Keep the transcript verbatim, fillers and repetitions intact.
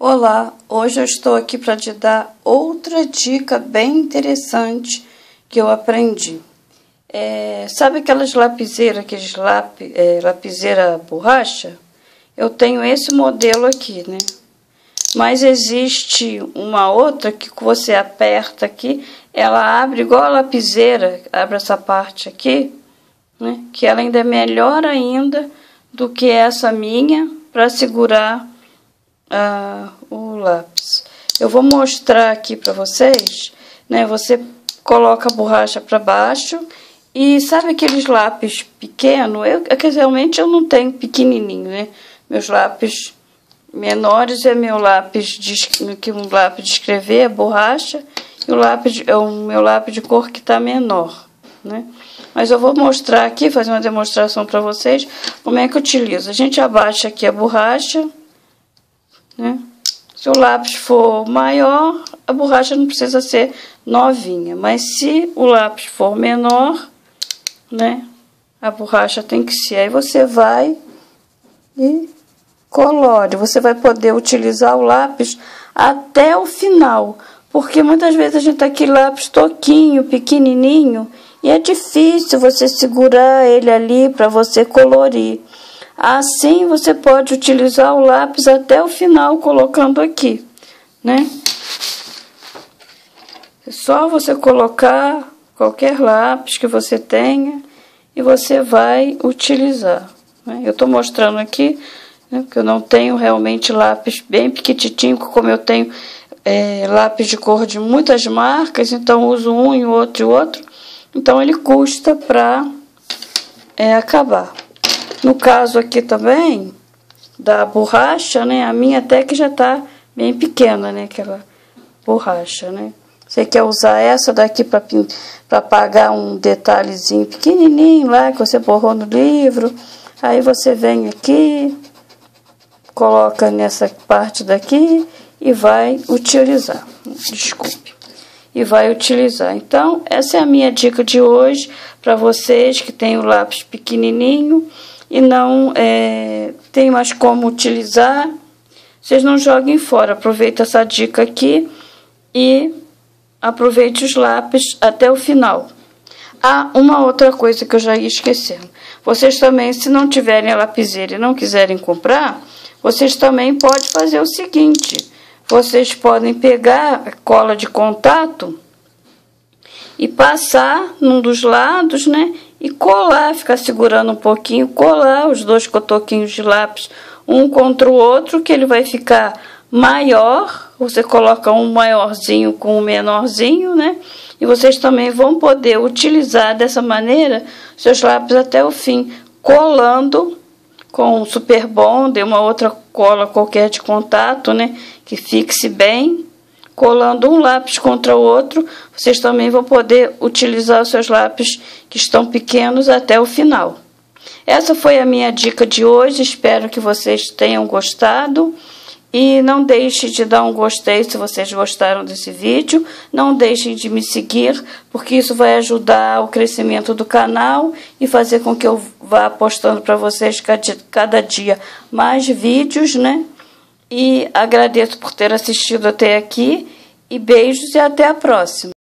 Olá, hoje eu estou aqui para te dar outra dica bem interessante que eu aprendi. É, sabe aquelas lapiseiras, aqueles lap, é, lapiseira borracha? Eu tenho esse modelo aqui, né? Mas existe uma outra que você aperta aqui, ela abre igual a lapiseira, abre essa parte aqui, né? Que ela ainda é melhor ainda do que essa minha para segurar Ah, o lápis. Eu vou mostrar aqui para vocês, né? Você coloca a borracha para baixo e sabe aqueles lápis pequenos? Eu realmente eu não tenho pequenininho, né? Meus lápis menores é meu lápis de que um lápis de escrever, é borracha, e o lápis é o meu lápis de cor que tá menor, né? Mas eu vou mostrar aqui, fazer uma demonstração para vocês como é que eu utilizo. A gente abaixa aqui a borracha, né? Se o lápis for maior, a borracha não precisa ser novinha, mas se o lápis for menor, né, a borracha tem que ser. Aí você vai e colore. Você vai poder utilizar o lápis até o final, porque muitas vezes a gente tá aqui lápis toquinho, pequenininho, e é difícil você segurar ele ali para você colorir. Assim, você pode utilizar o lápis até o final, colocando aqui, né? É só você colocar qualquer lápis que você tenha e você vai utilizar, né? Eu tô mostrando aqui, né, que eu não tenho realmente lápis bem pequititinho, como eu tenho é, lápis de cor de muitas marcas, então uso um e o outro e o outro. Então, ele custa pra é, acabar. No caso aqui também, da borracha, né, a minha até que já tá bem pequena, né, aquela borracha, né. Você quer usar essa daqui para para apagar um detalhezinho pequenininho lá, que você borrou no livro, aí você vem aqui, coloca nessa parte daqui e vai utilizar, desculpe, e vai utilizar. Então, essa é a minha dica de hoje para vocês que tem o lápis pequenininho e não é, tem mais como utilizar. Vocês não joguem fora, aproveita essa dica aqui e aproveite os lápis até o final. Ah, uma outra coisa que eu já ia esquecendo. Vocês também, se não tiverem a lapiseira e não quiserem comprar, vocês também podem fazer o seguinte. Vocês podem pegar a cola de contato e passar num dos lados, né? E colar, ficar segurando um pouquinho, colar os dois cotoquinhos de lápis um contra o outro, que ele vai ficar maior. Você coloca um maiorzinho com um menorzinho, né? E vocês também vão poder utilizar dessa maneira seus lápis até o fim, colando com um super bonder, uma outra cola qualquer de contato, né? Que fixe bem. Colando um lápis contra o outro, vocês também vão poder utilizar os seus lápis que estão pequenos até o final. Essa foi a minha dica de hoje, espero que vocês tenham gostado. E não deixem de dar um gostei se vocês gostaram desse vídeo. Não deixem de me seguir, porque isso vai ajudar o crescimento do canal e fazer com que eu vá postando para vocês cada dia mais vídeos, né? E agradeço por ter assistido até aqui, e beijos e até a próxima.